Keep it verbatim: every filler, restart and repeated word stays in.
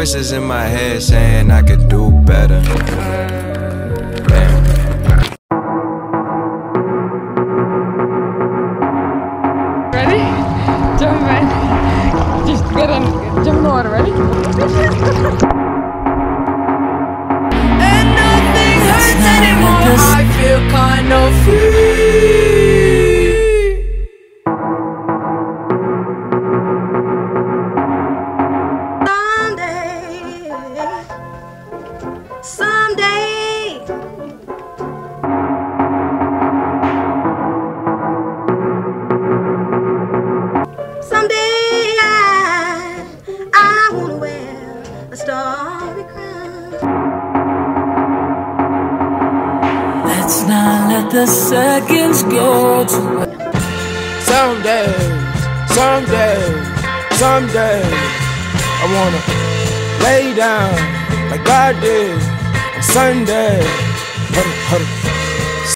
voices in my head saying I could do better. Damn. Ready? Jump, man. Just get in, jump in the water, ready? And nothing hurts anymore. I feel kind of free. Let's not let the seconds go to waste. Someday, someday, someday, I wanna lay down like I did on Sunday. Hurry, hurry.